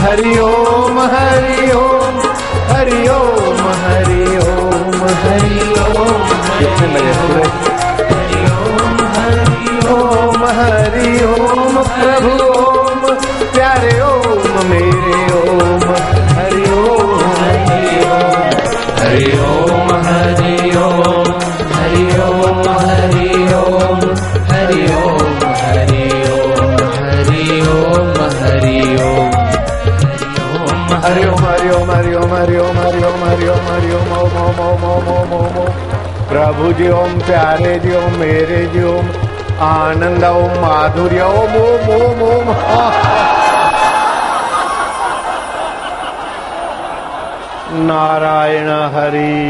हरि ओम हरि ओम हरि ओम हरि ओम हरि ओम हरि ओम हरि ओम प्रभु ओम प्यारे ओम मेरे ओम हरि ओम हरि ओम हरि ओम हरि ओम हरि ओम हरि ओम हरि ओम हरि ओम हरि ओम हरि ओम हरि ओम हरि ओम हरि ओम हरि ओम हरि ओम हरि ओम हरि ओम ओम ओम ओम ओम ओम ओम ओम प्रभु जी ओम प्यारे जी ओम मेरे जी ओम आनंद ओम माधुर्य ओम ओम ओम ओम। नारायण हरि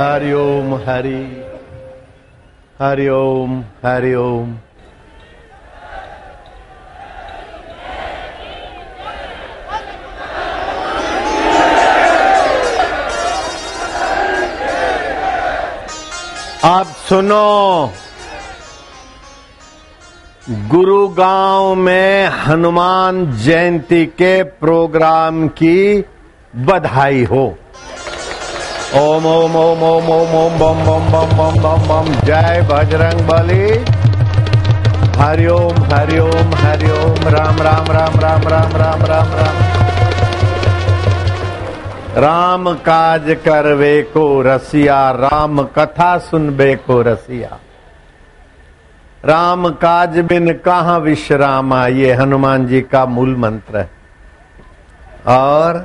हरि ओम हरि हरि ओम हरि ओम। आप सुनो, गुरुगांव में हनुमान जयंती के प्रोग्राम की बधाई हो। ओम ओम ओम ओम ओम ओम बम बम बम बम बम बम। जय बजरंग बली। हरि ओम हरि ओम हरि ओम। राम राम राम राम राम राम राम राम। राम काज करवे को रसिया, राम कथा सुनबे को रसिया। राम काज बिन कहां विश्रामा, ये हनुमान जी का मूल मंत्र है। और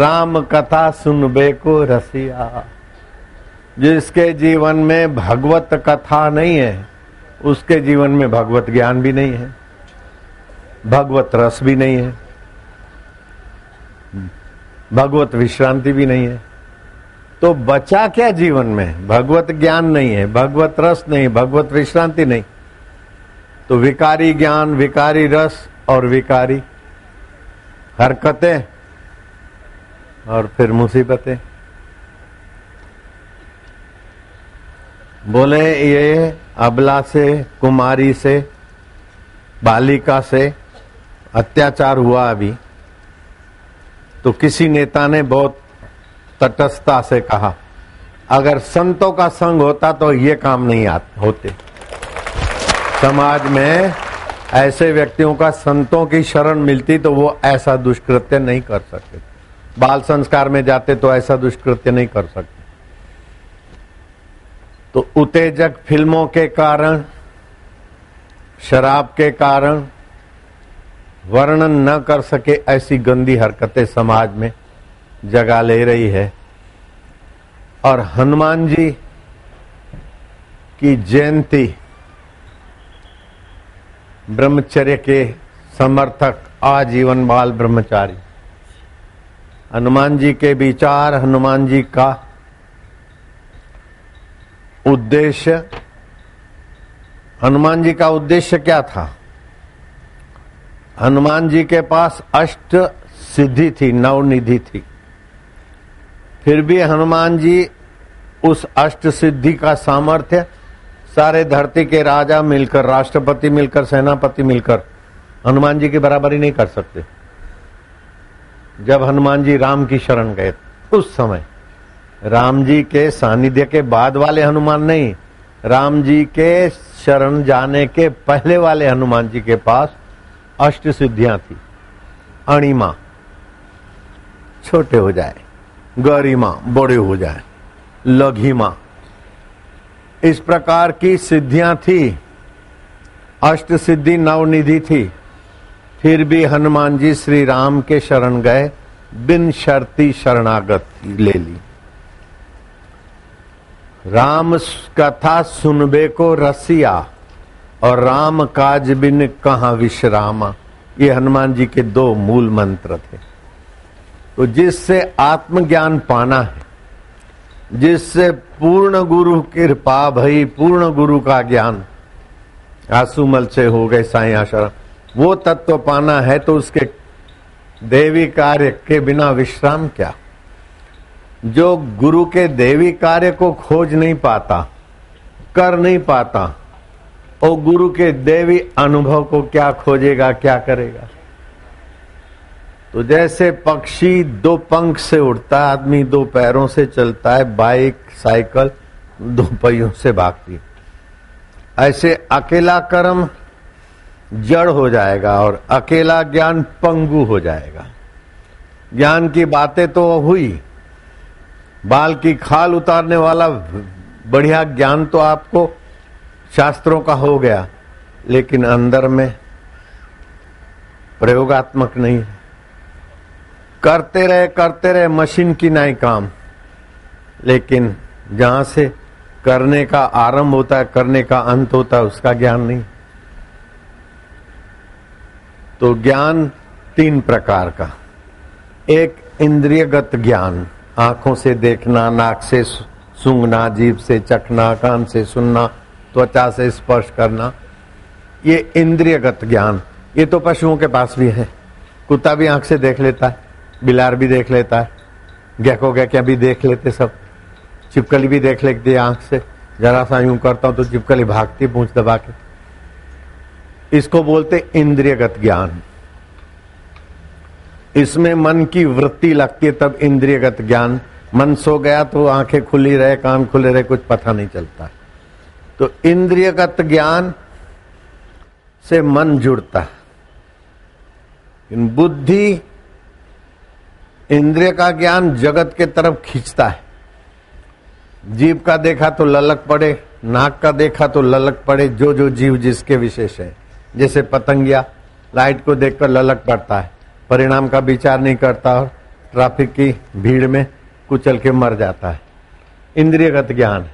राम कथा सुनबे को रसिया, जिसके जीवन में भगवत कथा नहीं है उसके जीवन में भगवत ज्ञान भी नहीं है, भगवत रस भी नहीं है, भगवत विश्रांति भी नहीं है। तो बचा क्या जीवन में? भगवत ज्ञान नहीं है, भगवत रस नहीं, भगवत विश्रांति नहीं। तो विकारी ज्ञान, विकारी रस और विकारी हरकतें और फिर मुसीबतें। बोले ये अबला से, कुमारी से, बालिका से अत्याचार हुआ अभी। तो किसी नेता ने बहुत तटस्थता से कहा, अगर संतों का संग होता तो ये काम नहीं होते। समाज में ऐसे व्यक्तियों का संतों की शरण मिलती तो वो ऐसा दुष्कृत्य नहीं कर सकते। बाल संस्कार में जाते तो ऐसा दुष्कृत्य नहीं कर सकते। तो उत्तेजक फिल्मों के कारण, शराब के कारण वर्णन न कर सके ऐसी गंदी हरकतें समाज में जगह ले रही है। और हनुमान जी की जयंती ब्रह्मचर्य के समर्थक, आजीवन बाल ब्रह्मचारी, हनुमान जी के विचार, हनुमान जी का उद्देश्य। हनुमान जी का उद्देश्य क्या था? हनुमान जी के पास अष्ट सिद्धि थी, नवनिधि थी। फिर भी हनुमान जी उस अष्ट सिद्धि का सामर्थ्य, सारे धरती के राजा मिलकर, राष्ट्रपति मिलकर, सेनापति मिलकर हनुमान जी की बराबरी नहीं कर सकते। जब हनुमान जी राम की शरण गए उस समय राम जी के सानिध्य के बाद वाले हनुमान नहीं, राम जी के शरण जाने के पहले वाले हनुमान जी के पास अष्ट सिद्धियां थी। अणिमा छोटे हो जाए, गरिमा बड़े हो जाए, लघिमा, इस प्रकार की सिद्धियां थी। अष्ट सिद्धि नवनिधि थी। फिर भी हनुमान जी श्री राम के शरण गए, बिन शर्ती शरणागत ले ली। राम कथा सुनबे को रसिया और राम काज बिन कहां विश्रामा, ये हनुमान जी के दो मूल मंत्र थे। तो जिससे आत्मज्ञान पाना है, जिससे पूर्ण गुरु कृपा भई, पूर्ण गुरु का ज्ञान आसूमल से हो गए साईं आशाराम, वो तत्व पाना है तो उसके देवी कार्य के बिना विश्राम क्या। जो गुरु के देवी कार्य को खोज नहीं पाता, कर नहीं पाता, और गुरु के देवी अनुभव को क्या खोजेगा, क्या करेगा। तो जैसे पक्षी दो पंख से उड़ता है, आदमी दो पैरों से चलता है, बाइक साइकिल दो पहियों से भागती है। ऐसे अकेला कर्म जड़ हो जाएगा और अकेला ज्ञान पंगु हो जाएगा। ज्ञान की बातें तो हुई, बाल की खाल उतारने वाला बढ़िया ज्ञान तो आपको शास्त्रों का हो गया, लेकिन अंदर में प्रयोगात्मक नहीं। करते रहे मशीन की नाई काम, लेकिन जहाँ से करने का आरंभ होता है करने का अंत होता है उसका ज्ञान नहीं। तो ज्ञान तीन प्रकार का, एक इंद्रियगत ज्ञान, आंखों से देखना, नाक से सूंघना, जीभ से चखना, कान से सुनना, त्वचा से स्पर्श करना, ये इंद्रियगत ज्ञान। ये तो पशुओं के पास भी है, कुत्ता भी आंख से देख लेता है, बिलार भी देख लेता है, गैको गैकिया भी देख लेते सब, चिपकली भी देख लेती है आंख से, जरा सा यूं करता हूं तो चिपकली भागती पूंछ दबा के। इसको बोलते इंद्रियगत ज्ञान। इसमें मन की वृत्ति लगती है तब इंद्रियगत ज्ञान। मन सो गया तो आंखें खुली रहे, कान खुले रहे, कुछ पता नहीं चलता। तो इंद्रियगत ज्ञान से मन जुड़ता है। बुद्धि इंद्रिय का ज्ञान जगत के तरफ खींचता है। जीभ का देखा तो ललक पड़े, नाक का देखा तो ललक पड़े, जो जो जीव जिसके विशेष है। जैसे पतंगिया लाइट को देखकर ललक पड़ता है, परिणाम का विचार नहीं करता और ट्रैफिक की भीड़ में कुचल के मर जाता है, इंद्रियगत ज्ञान।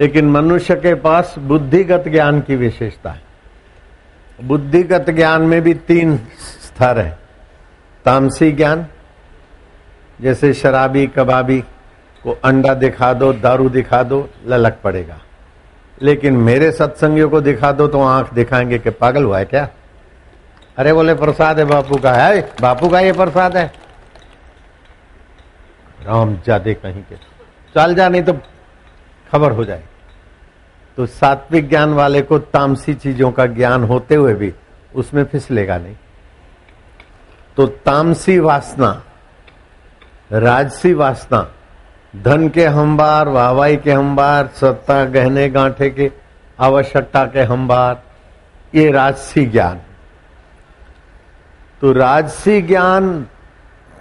लेकिन मनुष्य के पास बुद्धिगत ज्ञान की विशेषता है। बुद्धिगत ज्ञान में भी तीन स्तर है। तामसी ज्ञान, जैसे शराबी कबाबी को अंडा दिखा दो, दारू दिखा दो, ललक पड़ेगा, लेकिन मेरे सत्संगियों को दिखा दो तो आंख दिखाएंगे कि पागल हुआ है क्या, अरे बोले प्रसाद है बापू का, है बापू का ये प्रसाद है, राम जादे कहीं के चल जा नहीं तो खबर हो जाए। तो सात्विक ज्ञान वाले को तामसी चीजों का ज्ञान होते हुए भी उसमें फिसलेगा नहीं। तो तामसी वासना, राजसी वासना, धन के हमबार, वाहवाही के हमबार, सत्ता गहने गांठे के आवश्यकता के हमबार, ये राजसी ज्ञान। तो राजसी ज्ञान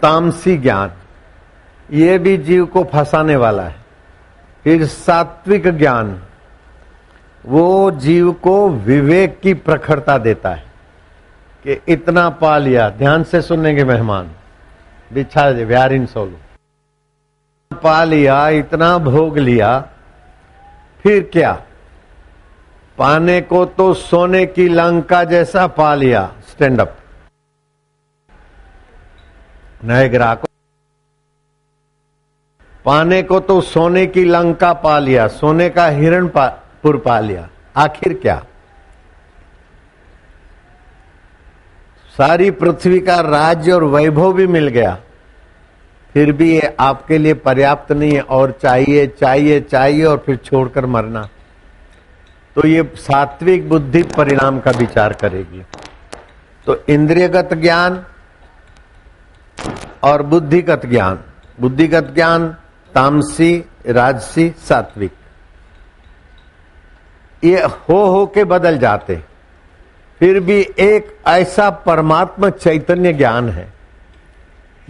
तामसी ज्ञान ये भी जीव को फंसाने वाला है। फिर सात्विक ज्ञान वो जीव को विवेक की प्रखरता देता है कि इतना पा लिया। ध्यान से सुनेंगे मेहमान, बिछा दे व्यारिन सोलो, पा लिया, इतना भोग लिया, फिर क्या, पाने को तो सोने की लंका जैसा पा लिया। स्टैंड अप, नए ग्राहकों, पाने को तो सोने की लंका पा लिया, सोने का हिरणपुर पा लिया, आखिर क्या, सारी पृथ्वी का राज्य और वैभव भी मिल गया, फिर भी ये आपके लिए पर्याप्त नहीं है और चाहिए चाहिए चाहिए और फिर छोड़कर मरना। तो ये सात्विक बुद्धि परिणाम का विचार करेगी। तो इंद्रियगत ज्ञान और बुद्धिगत ज्ञान, बुद्धिगत ज्ञान तामसी, राजसी, सात्विक, ये हो के बदल जाते। फिर भी एक ऐसा परमात्मा चैतन्य ज्ञान है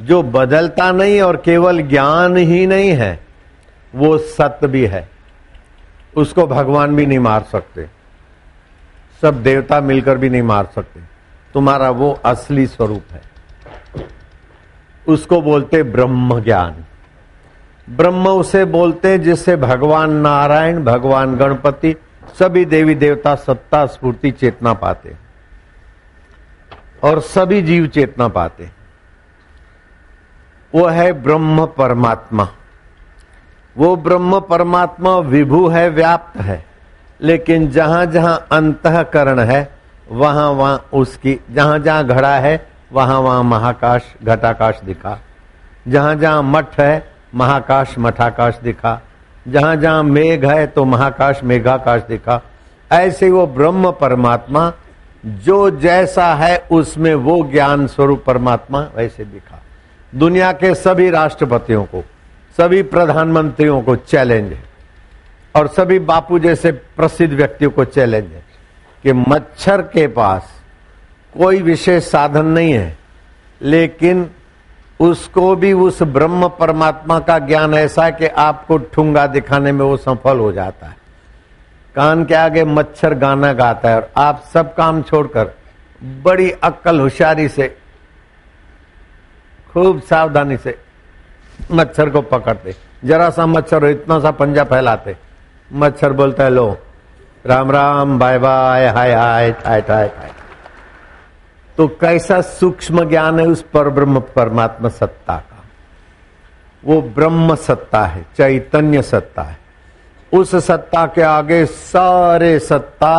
जो बदलता नहीं और केवल ज्ञान ही नहीं है, वो सत्य भी है, उसको भगवान भी नहीं मार सकते, सब देवता मिलकर भी नहीं मार सकते। तुम्हारा वो असली स्वरूप है, उसको बोलते ब्रह्म ज्ञान। ब्रह्म उसे बोलते जिससे भगवान नारायण, भगवान गणपति, सभी देवी देवता सत्ता स्फूर्ति चेतना पाते और सभी जीव चेतना पाते। वो है ब्रह्म परमात्मा। वो ब्रह्म परमात्मा विभू है, व्याप्त है, लेकिन जहां जहां अंतःकरण है वहां वहां उसकी, जहां जहां घड़ा है वहां वहां महाकाश घटाकाश दिखा, जहां जहां मठ है महाकाश मठाकाश दिखा, जहां जहां मेघ है तो महाकाश मेघाकाश दिखा। ऐसे वो ब्रह्म परमात्मा जो जैसा है उसमें वो ज्ञान स्वरूप परमात्मा वैसे दिखा। दुनिया के सभी राष्ट्रपतियों को, सभी प्रधानमंत्रियों को चैलेंज है और सभी बापू जैसे प्रसिद्ध व्यक्तियों को चैलेंज है कि मच्छर के पास कोई विशेष साधन नहीं है, लेकिन उसको भी उस ब्रह्म परमात्मा का ज्ञान ऐसा है कि आपको ठूंगा दिखाने में वो सफल हो जाता है। कान के आगे मच्छर गाना गाता है और आप सब काम छोड़कर बड़ी अक्ल होशियारी से, खूब सावधानी से मच्छर को पकड़ते। जरा सा मच्छर हो, इतना सा पंजा फैलाते, मच्छर बोलता है लो Ram Ram, bye bye, hi hi, hi hi. तो कैसा सूक्ष्म ज्ञान है उस परब्रह्म परमात्मा सत्ता का। वो ब्रह्म सत्ता है, चैतन्य सत्ता है। उस सत्ता के आगे सारे सत्ता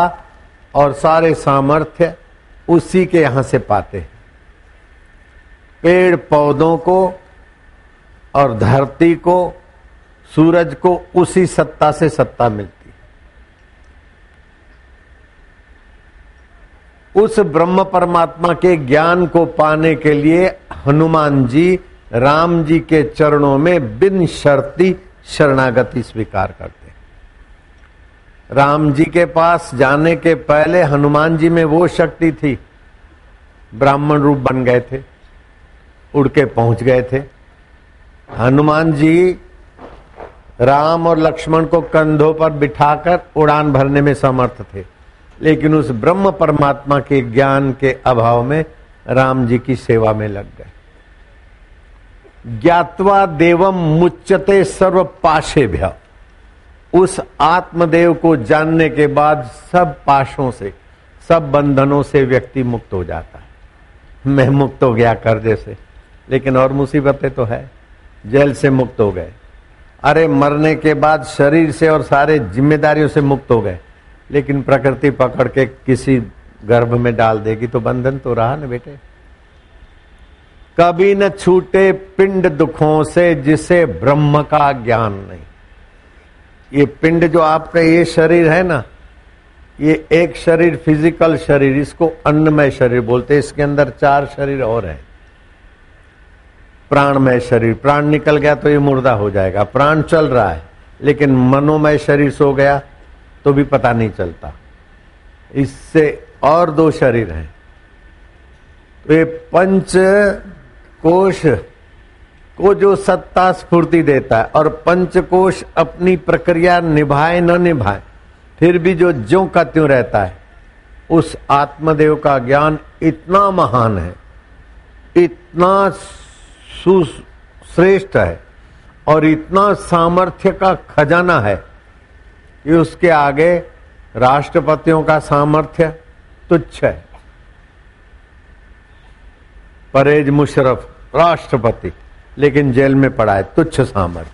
और सारे सामर्थ्य उसी के यहां से पाते हैं। पेड़ पौधों को और धरती को, सूरज को उसी सत्ता से सत्ता मिलती है। उस ब्रह्म परमात्मा के ज्ञान को पाने के लिए हनुमान जी राम जी के चरणों में बिन शर्ती शरणागति स्वीकार करते हैं। राम जी के पास जाने के पहले हनुमान जी में वो शक्ति थी, ब्राह्मण रूप बन गए थे, उड़ के पहुंच गए थे। हनुमान जी राम और लक्ष्मण को कंधों पर बिठाकर उड़ान भरने में समर्थ थे, लेकिन उस ब्रह्म परमात्मा के ज्ञान के अभाव में राम जी की सेवा में लग गए। ज्ञात्वा देवम मुच्यते सर्व पाशेभ्यः। उस आत्मदेव को जानने के बाद सब पाशों से, सब बंधनों से व्यक्ति मुक्त हो जाता है। मैं मुक्त हो गया कर्जे से, लेकिन और मुसीबतें तो है। जेल से मुक्त हो गए, अरे मरने के बाद शरीर से और सारे जिम्मेदारियों से मुक्त हो गए, लेकिन प्रकृति पकड़ के किसी गर्भ में डाल देगी तो बंधन तो रहा ना बेटे। कभी न छूटे पिंड दुखों से जिसे ब्रह्म का ज्ञान नहीं। ये पिंड जो आपका ये शरीर है ना, ये एक शरीर, फिजिकल शरीर, इसको अन्नमय शरीर बोलते हैं। इसके अंदर चार शरीर और हैं। प्राणमय शरीर, प्राण निकल गया तो ये मुर्दा हो जाएगा। प्राण चल रहा है लेकिन मनोमय शरीर सो गया तो भी पता नहीं चलता। इससे और दो शरीर हैं। तो ये पंच कोश को जो सत्ता स्फूर्ति देता है, और पंच कोश अपनी प्रक्रिया निभाए न निभाए फिर भी जो ज्यों का त्यों रहता है, उस आत्मदेव का ज्ञान इतना महान है, इतना सुश्रेष्ठ है और इतना सामर्थ्य का खजाना है कि उसके आगे राष्ट्रपतियों का सामर्थ्य तुच्छ है। परवेज मुशर्रफ राष्ट्रपति, लेकिन जेल में पड़ा है, तुच्छ सामर्थ्य।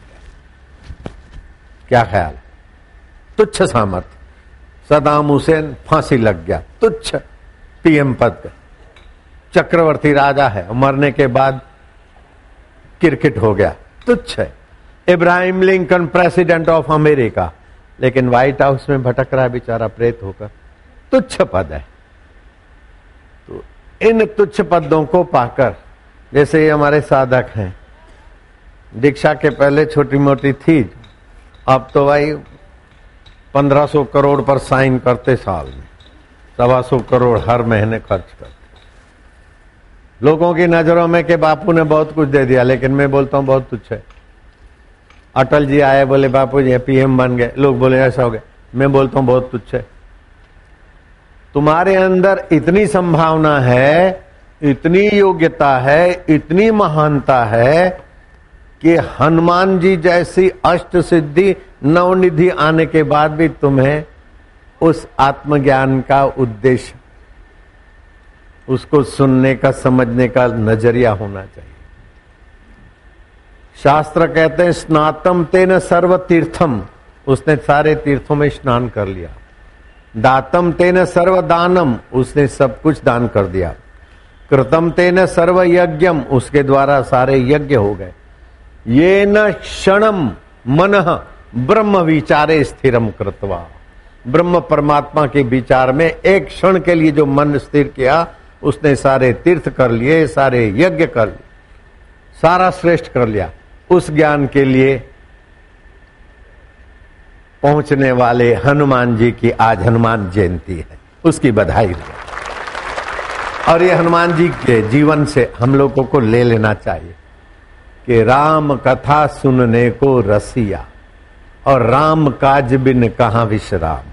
क्या ख्याल, तुच्छ सामर्थ्य। सदाम हुसैन फांसी लग गया, तुच्छ पीएम पद का। चक्रवर्ती राजा है, मरने के बाद क्रिकेट हो गया, तुच्छ है। Abraham Lincoln president of America, लेकिन व्हाइट हाउस में भटक रहा है बेचारा प्रेत होकर, तुच्छ पद है। तो इन तुच्छ पदों को पाकर, जैसे ये हमारे साधक हैं, दीक्षा के पहले छोटी मोटी थी, अब तो भाई 1500 करोड़ पर साइन करते, साल में 125 करोड़ हर महीने खर्च करते। लोगों की नजरों में के बापू ने बहुत कुछ दे दिया, लेकिन मैं बोलता हूँ बहुत तुच्छ है। अटल जी आए, बोले बापू जी पीएम बन गए, लोग बोले ऐसा हो गया, मैं बोलता हूँ बहुत तुच्छ है। तुम्हारे अंदर इतनी संभावना है, इतनी योग्यता है, इतनी महानता है कि हनुमान जी जैसी अष्ट सिद्धि नवनिधि आने के बाद भी तुम्हें उस आत्मज्ञान का उद्देश्य, उसको सुनने का, समझने का नजरिया होना चाहिए। शास्त्र कहते हैं स्नातम तेन सर्व तीर्थम, उसने सारे तीर्थों में स्नान कर लिया। दातम तेन सर्व दानम, उसने सब कुछ दान कर दिया। कृतम तेन सर्व यज्ञम, उसके द्वारा सारे यज्ञ हो गए। ये न क्षणम मन ब्रह्म विचारे स्थिरम कृत्वा, ब्रह्म परमात्मा के विचार में एक क्षण के लिए जो मन स्थिर किया, उसने सारे तीर्थ कर लिए, सारे यज्ञ कर लिए, सारा श्रेष्ठ कर लिया। उस ज्ञान के लिए पहुंचने वाले हनुमान जी की आज हनुमान जयंती है, उसकी बधाई हो। और ये हनुमान जी के जीवन से हम लोगों को ले लेना चाहिए कि राम कथा सुनने को रसिया और राम काज बिन कहां विश्राम।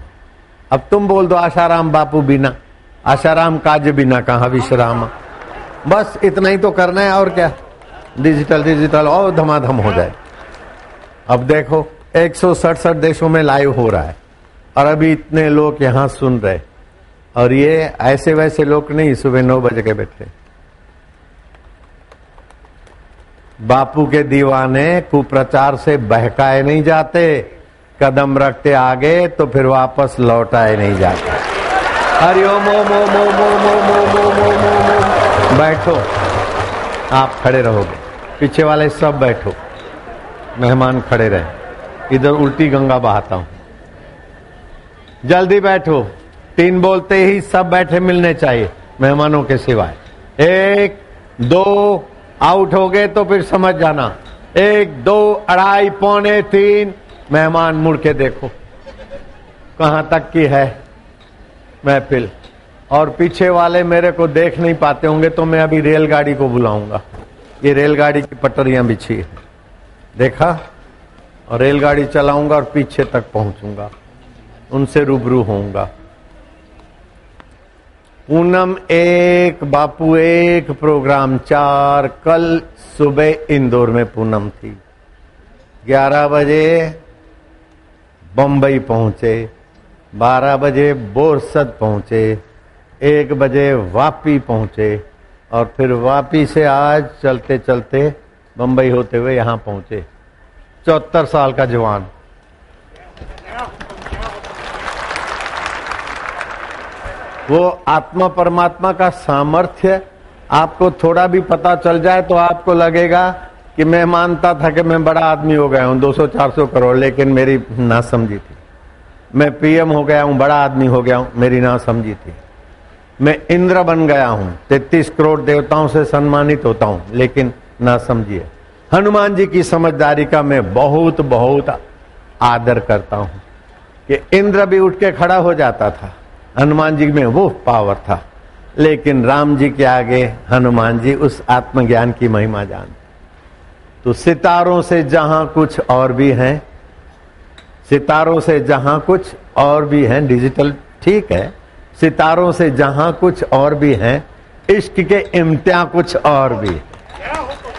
अब तुम बोल दो आशाराम बापू बिना, आशाराम काज बिना कहां विश्राम। बस इतना ही तो करना है और क्या, डिजिटल डिजिटल और धमाधम हो जाए। अब देखो 167 देशों में लाइव हो रहा है और अभी इतने लोग यहाँ सुन रहे, और ये ऐसे वैसे लोग नहीं, सुबह 9 बजे के बैठे। बापू के दीवाने कुप्रचार से बहकाए नहीं जाते, कदम रखते आगे तो फिर वापस लौटाए नहीं जाते। हरिओम ओम ओम ओम ओम ओम ओम ओम। बैठो, आप खड़े रहोगे, पीछे वाले सब बैठो, मेहमान खड़े रहे। इधर उल्टी गंगा बहाता हूं, जल्दी बैठो। 3 बोलते ही सब बैठे मिलने चाहिए मेहमानों के सिवाय। 1 2 आउट हो गए तो फिर समझ जाना, 1 2 अढ़ाई पौने 3। मेहमान मुड़ के देखो कहाँ तक की है महफिल। और पीछे वाले मेरे को देख नहीं पाते होंगे तो मैं अभी रेलगाड़ी को बुलाऊंगा। ये रेलगाड़ी की पटरियां बिछी है, देखा, और रेलगाड़ी चलाऊंगा और पीछे तक पहुंचूंगा, उनसे रूबरू होऊंगा। पूनम 1 बापू 1 प्रोग्राम 4। कल सुबह इंदौर में पूनम थी, 11 बजे बम्बई पहुंचे, 12 बजे बोरसद पहुंचे, 1 बजे वापी पहुंचे, और फिर वापी से आज चलते चलते बम्बई होते हुए यहाँ पहुंचे। 74 साल का जवान। वो आत्मा परमात्मा का सामर्थ्य आपको थोड़ा भी पता चल जाए तो आपको लगेगा कि मैं मानता था कि मैं बड़ा आदमी हो गया हूँ, 200-400 करोड़, लेकिन मेरी ना समझी थी। मैं पीएम हो गया हूँ, बड़ा आदमी हो गया हूँ, मेरी ना समझी थी। मैं इंद्र बन गया हूँ, 33 करोड़ देवताओं से सम्मानित होता हूँ, लेकिन ना समझी है। हनुमान जी की समझदारी का मैं बहुत बहुत आदर करता हूँ कि इंद्र भी उठ के खड़ा हो जाता था, हनुमान जी में वो पावर था, लेकिन राम जी के आगे हनुमान जी उस आत्मज्ञान की महिमा जानते। तो सितारों से जहां कुछ और भी हैं, सितारों से जहां कुछ और भी हैं, डिजिटल ठीक है, सितारों से जहां कुछ और भी हैं, इश्क के इम्तिहान कुछ और भी।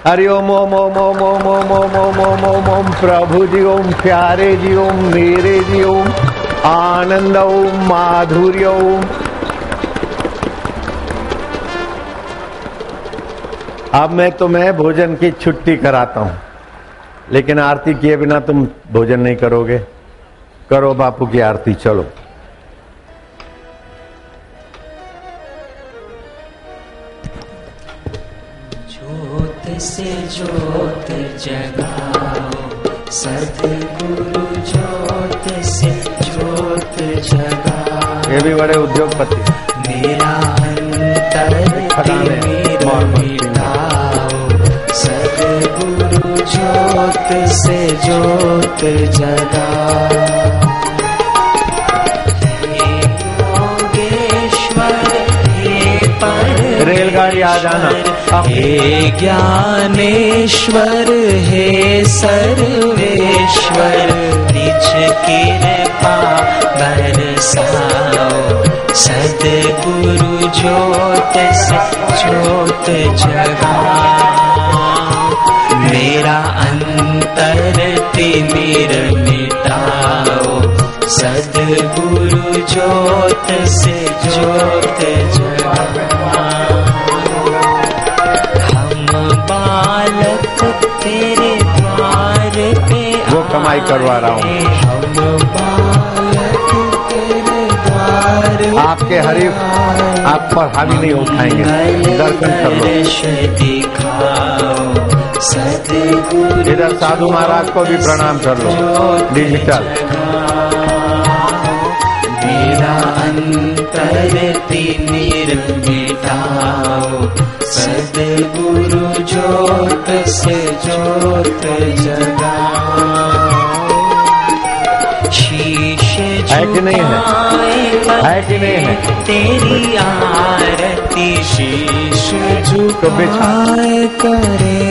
हरिओम ओम ओम ओम ओम ओम ओम ओम ओम ओम ओम। प्रभु जी ओम, प्यारे जी ओम, मेरे जी ओम, आनंद ओम, माधुर्य ओम। अब मैं तुम्हें भोजन की छुट्टी कराता हूं, लेकिन आरती किए बिना तुम भोजन नहीं करोगे। करो बापू की आरती, चलो। ज्योत से ज्योत जगाओ सतगुरु, ज्योत से ज्योत जगाओ। ये भी बड़े उद्योगपति। मेरा अंतर सतगुरु, ज्योत से ज्योत जगाओ। रेलगाड़ी आ जाना। हे ज्ञानेश्वर, हे सर्वेश्वर, निज कृपा बरसाओ। सद्गुरु ज्योत से ज्योत जगाओ। मेरा अंतर तिमिर मिटाओ। सद्गुरु ज्योत से ज्योत जगाओ। तेरे द्वार पे वो कमाई करवा रहा हूँ। आपके हरीफ आप पर हावी नहीं उठाएंगे, दर्शन कर लो। इधर साधु महाराज को भी प्रणाम कर लो। डिजिटल अंतर तीन मिटाओ, सद्गुरु ज्योत से ज्योत जगाओ। शीशे झुकाए तेरी आरती, शीशे झुकाए करे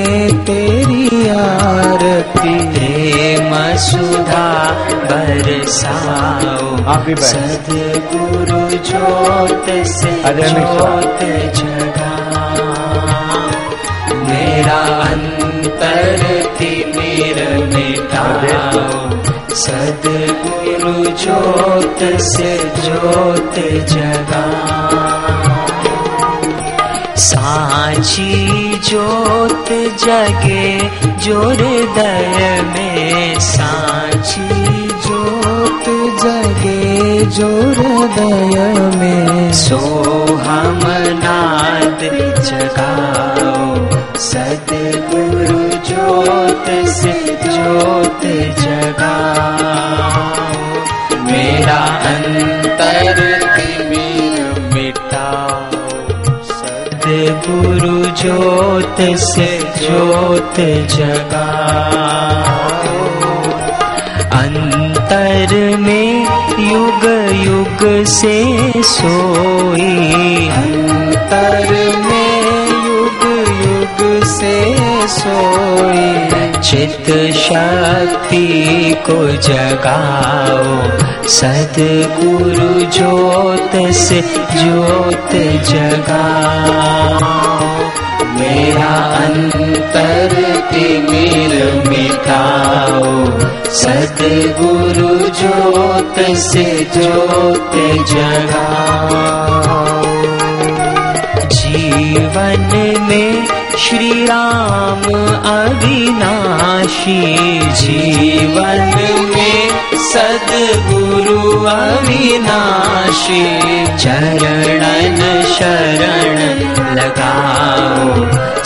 तेरी आरती, प्रेम सुधा बरसाओ, सद्गुरु ज्योत से ज्योत जगाओ। मेरा अंतर तिमिर मिटाओ, सद्गुरु ज्योत से ज्योत जगाओ। सांची ज्योत जगे जोरदार में, सांची ज्योत जगे जोरदार में, सोहम नाद जगाओ, सद्गुरु ज्योत से ज्योत जगाओ। मेरा अंतर तिमिर मिटाओ, सद्गुरु ज्योत से ज्योत जगाओ। अंतर में युग युग से सोई, अंतर में युग युग से सोई, चित शक्ति को जगाओ, सद्गुरु ज्योत से ज्योत जगाओ। मेरा अंतर तिमिर मिटाओ, सद्गुरु ज्योत से ज्योत जगाओ। जीवन में श्री राम अविनाशी, जीवन में सद्गुरु अविनाशी, चरणन शरण लगाओ,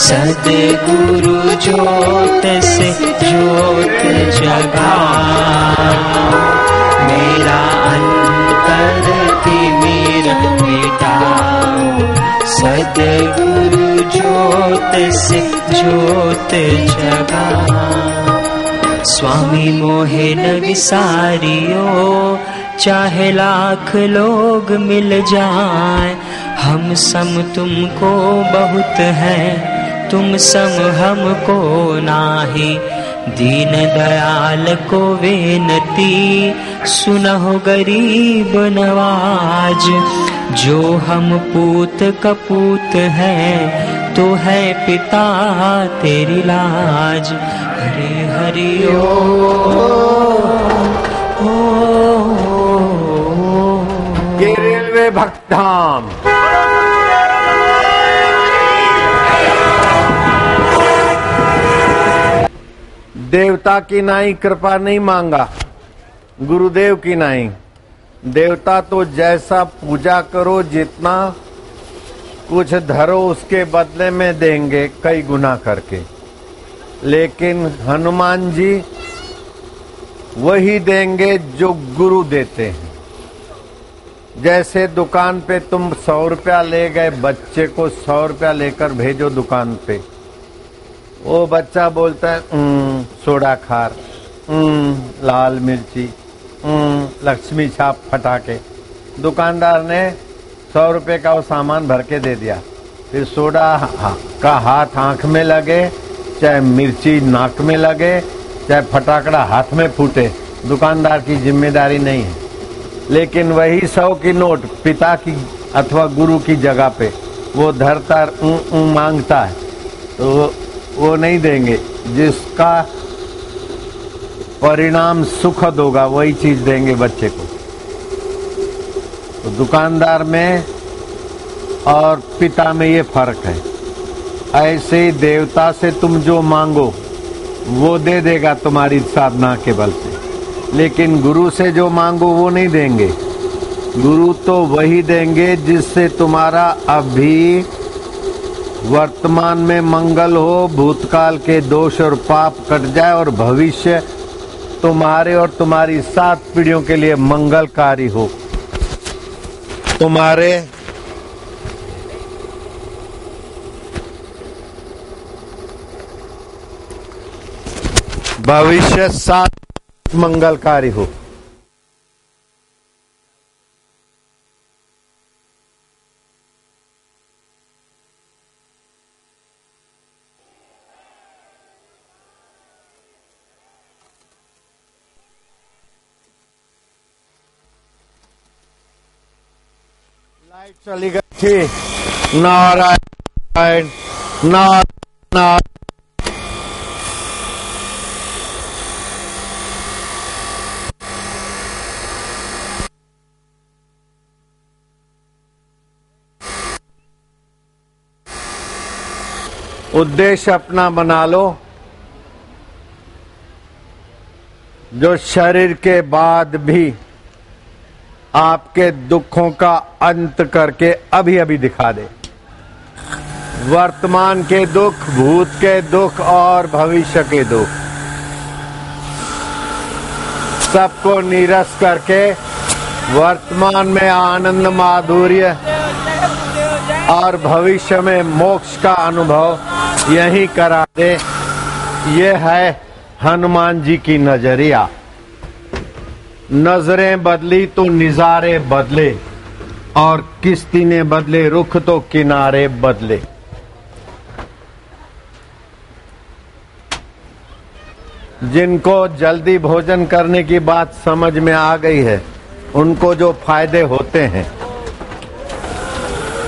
सद्गुरु ज्योत से ज्योत जगाओ। मेरा अंतर तिमिर मिटाओ, सद्गुरु ज्योत से ज्योत जगाओ। स्वामी मोहन विसारियो, चाहे लाख लोग मिल जाए, हम सम तुमको बहुत है, तुम सम हमको नाही। दीन दयाल को विनती, सुनहो गरीब नवाज, जो हम पूत कपूत हैं, तो है पिता तेरी लाज। हरि हरि ओ। ये रेलवे भक्त धाम देवता की नाई कृपा नहीं मांगा, गुरुदेव की नाई। देवता तो जैसा पूजा करो, जितना कुछ धरो, उसके बदले में देंगे कई गुना करके, लेकिन हनुमान जी वही देंगे जो गुरु देते हैं। जैसे दुकान पे तुम 100 रुपया ले गए, बच्चे को 100 रुपया लेकर भेजो दुकान पे, वो बच्चा बोलता है सोडा खार, लाल मिर्ची, लक्ष्मी छाप फटाके। दुकानदार ने 100 रुपये का वो सामान भर के दे दिया, फिर सोडा का हाथ आंख में लगे, चाहे मिर्ची नाक में लगे, चाहे फटाकड़ा हाथ में फूटे, दुकानदार की जिम्मेदारी नहीं है। लेकिन वही 100 की नोट पिता की अथवा गुरु की जगह पे वो धरता मांगता है, तो वो नहीं देंगे। जिसका परिणाम सुखद होगा वही चीज देंगे बच्चे को। तो दुकानदार में और पिता में ये फर्क है। ऐसे ही देवता से तुम जो मांगो वो दे देगा तुम्हारी साधना के बल से, लेकिन गुरु से जो मांगो वो नहीं देंगे। गुरु तो वही देंगे जिससे तुम्हारा अभी वर्तमान में मंगल हो, भूतकाल के दोष और पाप कट जाए, और भविष्य तुम्हारे और तुम्हारी 7 पीढ़ियों के लिए मंगलकारी हो। तुम्हारे भविष्य साथ मंगलकारी हो। लाइट चली गई थी। नारायण नारायण उद्देश्य अपना बना लो, जो शरीर के बाद भी आपके दुखों का अंत करके अभी अभी दिखा दे। वर्तमान के दुख, भूत के दुख और भविष्य के दुख सबको निरस करके वर्तमान में आनंद माधुर्य और भविष्य में मोक्ष का अनुभव यही करा दे। ये है हनुमान जी की नजरिया। नजरें बदली तो निजारे बदले, और किश्ती ने बदले रुख तो किनारे बदले। जिनको जल्दी भोजन करने की बात समझ में आ गई है, उनको जो फायदे होते हैं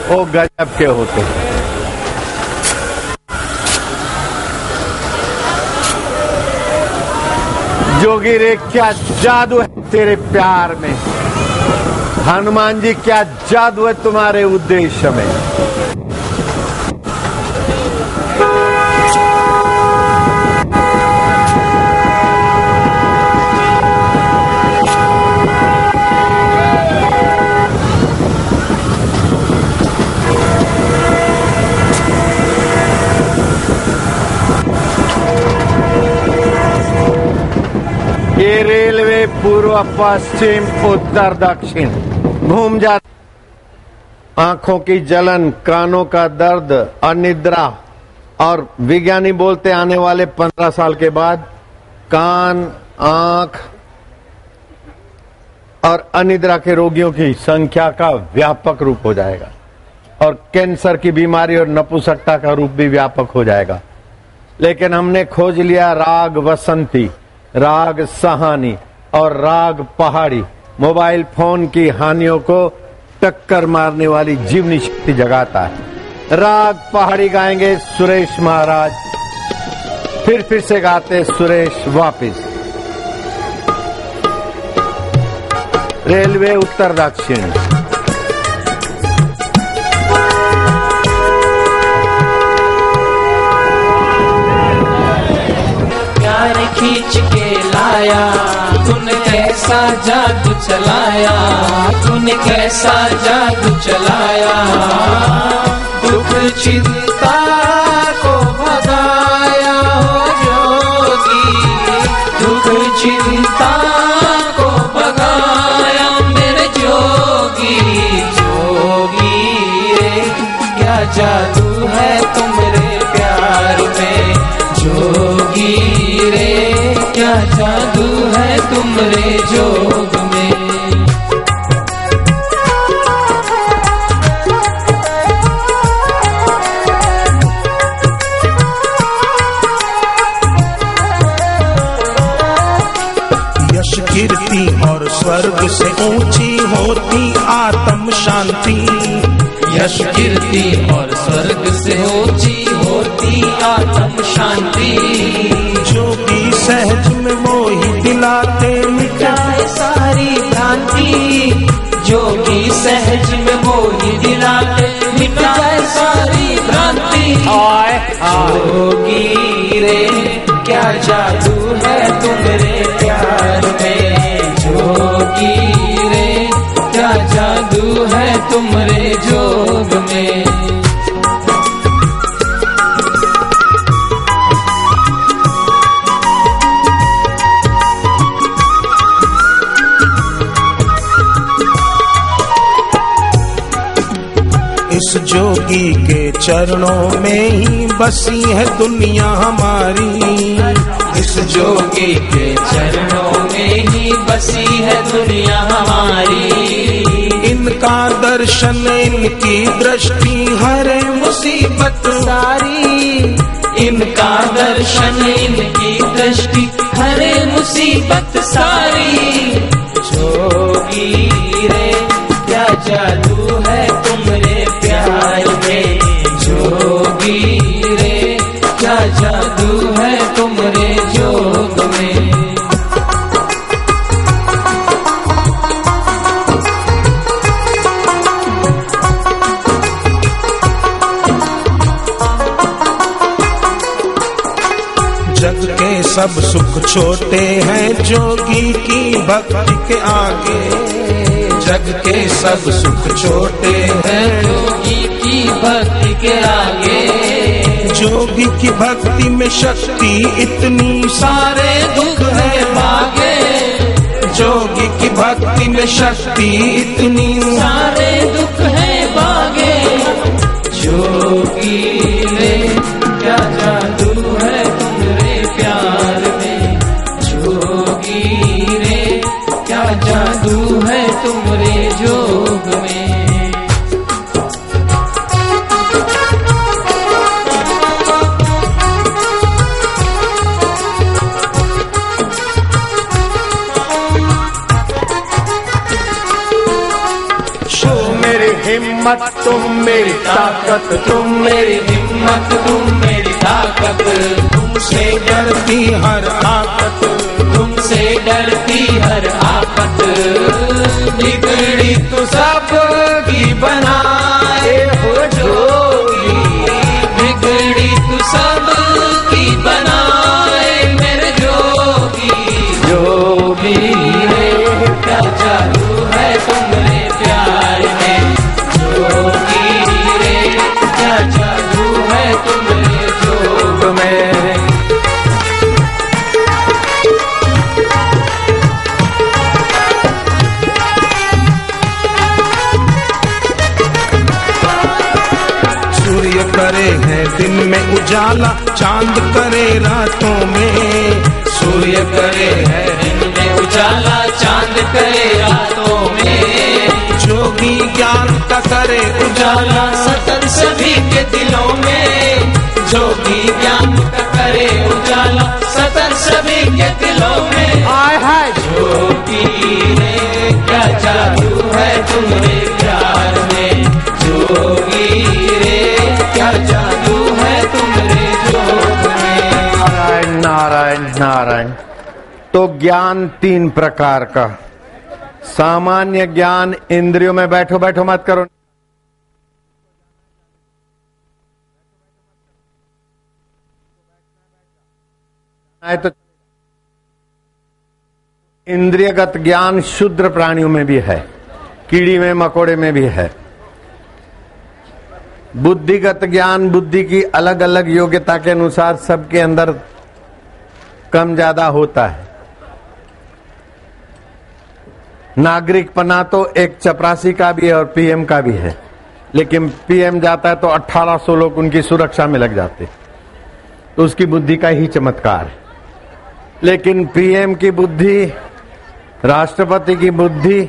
वो गजब के होते हैं। जोगी रे क्या जादू है तेरे प्यार में, हनुमान जी क्या जादू है तुम्हारे उद्देश्य में। ये रेलवे पूर्व पश्चिम उत्तर दक्षिण घूम जाती। आंखों की जलन, कानों का दर्द, अनिद्रा और विज्ञानी बोलते आने वाले 15 साल के बाद कान, आंख और अनिद्रा के रोगियों की संख्या का व्यापक रूप हो जाएगा, और कैंसर की बीमारी और नपुंसकता का रूप भी व्यापक हो जाएगा। लेकिन हमने खोज लिया राग वसंती, राग सहानी और राग पहाड़ी। मोबाइल फोन की हानियों को टक्कर मारने वाली जीवनी शक्ति जगाता है। राग पहाड़ी गाएंगे सुरेश महाराज, फिर से गाते सुरेश वापिस। रेलवे उत्तर दक्षिण खींच के लाया, तूने कैसा जादू चलाया, तूने कैसा जादू चलाया। दुख चिंता को भगाया हो जोगी, दुख चिंता को भगाया मेरे जोगी। जोगी रे क्या जादू है तुम्हारे प्यार में, जोगी रे क्या जादू है तुम्हारे जोग में। यश कीर्ति और स्वर्ग से ऊंची होती आत्म शांति, यश कीर्ति और स्वर्ग से ऊंची होती आत्म शांति। जोगी सहज में मोहि दिलाते मिटाए सारी भ्रांति, जोगी सहज में मोहि दिलाते मिटाए सारी भ्रांति। जोगी रे क्या जादू है तुम्हारे प्यार में, जोगी रे क्या जादू है तुम्हारे जोग में। इस जोगी के चरणों में ही बसी है दुनिया हमारी, इस जोगी के चरणों में ही बसी है दुनिया हमारी। इनका दर्शन इनकी दृष्टि हरे मुसीबत सारी, इनका दर्शन इनकी दृष्टि हरे मुसीबत सारी। जोगी रे क्या जादू है तुमरे प्यार में, जोगी रे क्या जादू है तुमरे जोग में। जग के सब सुख छोटे हैं जोगी की भक्ति के आगे, जग के सब सुख छोटे हैं जोगी की भक्ति के आगे। जोगी की भक्ति में शक्ति इतनी सारे दुख है भागे, जोगी की भक्ति में शक्ति इतनी सारे दुख है भागे। जोगी ने क्या जादू है प्यार में, जोगी रे क्या जादू है तुमरे जोग में। शो मेरी हिम्मत तुम मेरी ताकत, तुम मेरी हिम्मत तुम मेरी ताकत। तुमसे डरती हर आफत, तुमसे डरती हर आफत। बिगड़ी तो सब की बनाए हो जोगी, बिगड़ी तो सब की बनाए मेरे जोगी। जोगी रे क्या जादू है तुमरे प्यार में, जोगी रे क्या जादू है तुमरे जोग में। करे हैं दिन में उजाला चांद करे रातों में, सूर्य करे है दिन में उजाला चांद करे रातों में। जोगी ज्ञान का करे उजाला सतत सभी के दिलों में, जोगी ज्ञान का करे उजाला सतत सभी के दिलों में। आय हाय जोगी रे क्या जादू है तुमरे प्यार में, जोगी क्या जादू है तुमरे जोग में। नारायण नारायण नारायण। तो ज्ञान तीन प्रकार का। सामान्य ज्ञान इंद्रियों में बैठो बैठो मत करो। तो इंद्रियगत ज्ञान शूद्र प्राणियों में भी है, कीड़ी में मकोड़े में भी है। बुद्धिगत ज्ञान बुद्धि की अलग अलग योग्यता के अनुसार सबके अंदर कम ज्यादा होता है। नागरिकपना तो एक चपरासी का भी है और पीएम का भी है, लेकिन पीएम जाता है तो 1800 लोग उनकी सुरक्षा में लग जाते, तो उसकी बुद्धि का ही चमत्कार है। लेकिन पीएम की बुद्धि, राष्ट्रपति की बुद्धि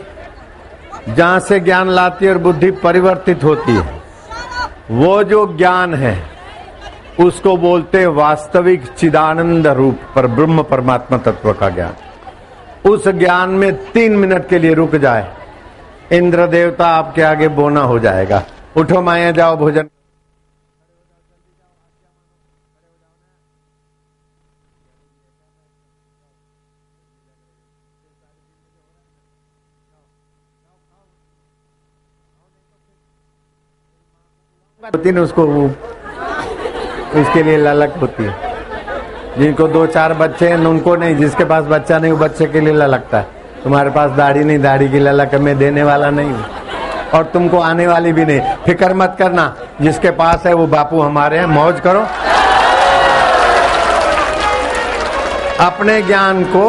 जहां से ज्ञान लाती है और बुद्धि परिवर्तित होती है, वो जो ज्ञान है उसको बोलते वास्तविक चिदानंद रूप पर ब्रह्म परमात्मा तत्व का ज्ञान। उस ज्ञान में 3 मिनट के लिए रुक जाए, इंद्र देवता आपके आगे बोना हो जाएगा। उठो माया जाओ भोजन। उसको उसके लिए ललक होती है। जिनको 2-4 बच्चे हैं उनको नहीं, जिसके पास बच्चा नहीं वो बच्चे के लिए ललकता है। तुम्हारे पास दाढ़ी नहीं, दाढ़ी की ललक मैं देने वाला नहीं और तुमको आने वाली भी नहीं। फिक्र मत करना, जिसके पास है वो बापू हमारे हैं। मौज करो अपने ज्ञान को।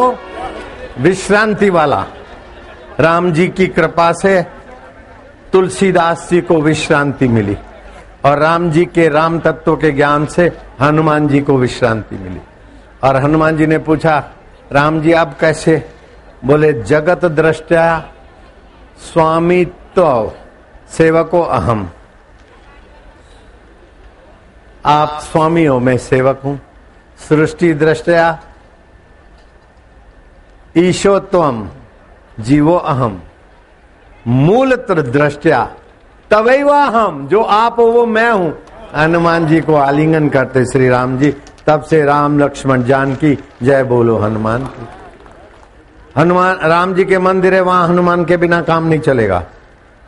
विश्रांति वाला राम जी की कृपा से तुलसीदास जी को विश्रांति मिली और राम जी के राम तत्व के ज्ञान से हनुमान जी को विश्रांति मिली। और हनुमान जी ने पूछा, राम जी आप कैसे? बोले, जगत दृष्टया स्वामी तो सेवको अहम, आप स्वामी हो मैं सेवक हूं। सृष्टि दृष्टया ईशो त्वम जीवो अहम, मूलत्र दृष्टया तवैव अहम, जो आप हो वो मैं हूं। हनुमान जी को आलिंगन करते श्री राम जी। तब से राम लक्ष्मण जानकी जय बोलो हनुमान की। हनुमान राम जी के मंदिर है, वहां हनुमान के बिना काम नहीं चलेगा।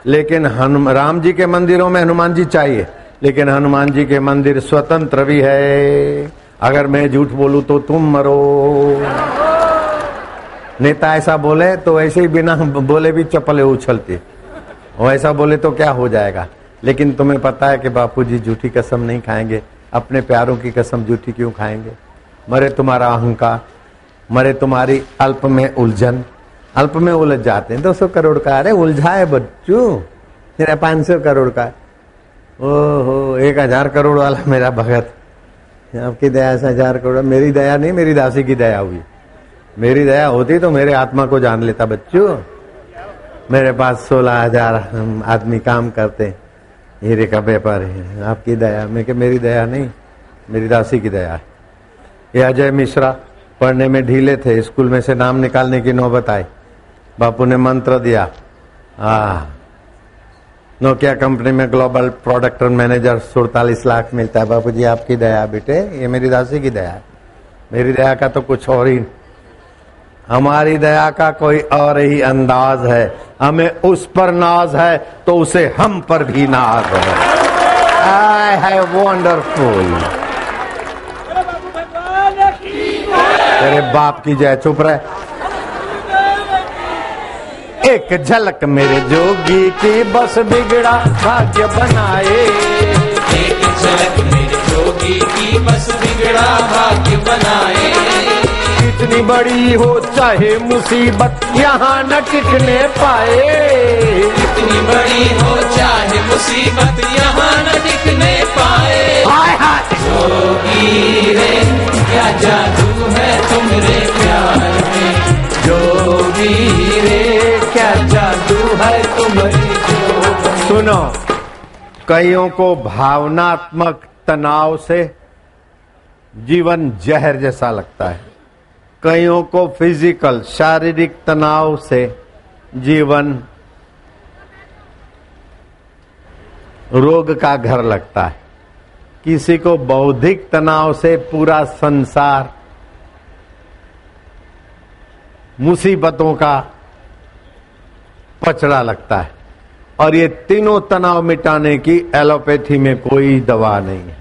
लेकिन राम जी के मंदिरों में हनुमान जी चाहिए, लेकिन हनुमान जी के मंदिर स्वतंत्र भी है। अगर मैं झूठ बोलूं तो तुम मरो। नेता ऐसा बोले तो ऐसे ही बिना बोले भी चप्पलें उछलती, और ऐसा बोले तो क्या हो जाएगा। लेकिन तुम्हें पता है कि बापूजी झूठी कसम नहीं खाएंगे, अपने प्यारों की कसम झूठी क्यों खाएंगे। मरे तुम्हारा अहंकार, मरे तुम्हारी अल्प में उलझन। अल्प में उलझ जाते हैं, 200 करोड़ का। अरे उलझा है बच्चू, मेरा 500 करोड़ का। ओहो, 1000 करोड़ वाला मेरा भगत, आपकी दया से 1000 करोड़। मेरी दया नहीं, मेरी दासी की दया हुई। मेरी दया होती तो मेरे आत्मा को जान लेता बच्चू। मेरे पास 16,000 आदमी काम करते, हीरे का व्यापार है। आपकी दया, मैं मेरी दया नहीं, मेरी दासी की दया है। ये अजय मिश्रा पढ़ने में ढीले थे, स्कूल में से नाम निकालने की नौबत आई। बापू ने मंत्र दिया। नोकिया कंपनी में ग्लोबल प्रोडक्ट मैनेजर 47 लाख मिलता है। बापू जी आपकी दया बेटे, ये मेरी दासी की दया है। मेरी दया का तो कुछ और ही, हमारी दया का कोई और ही अंदाज है। हमें उस पर नाज है तो उसे हम पर भी नाज है। आई है वंडरफुल। तेरे बाप की जय। चुप रहे। एक झलक मेरे जोगी की बस बिगड़ा भाग्य बनाए, एक झलक मेरे जोगी की बस बिगड़ा भाग्य बनाए। कितनी बड़ी हो चाहे मुसीबत यहाँ न टिकने पाए, कितनी बड़ी हो चाहे मुसीबत यहाँ न टिकने पाए। हाय हाय जोगी रे क्या जादू है तुमरे प्यार में, जोगी रे क्या जादू है तुम्हारी। सुनो, कईयों को भावनात्मक तनाव से जीवन जहर जैसा लगता है, कईयों को फिजिकल शारीरिक तनाव से जीवन रोग का घर लगता है, किसी को बौद्धिक तनाव से पूरा संसार मुसीबतों का पचड़ा लगता है। और ये तीनों तनाव मिटाने की एलोपैथी में कोई दवा नहीं है।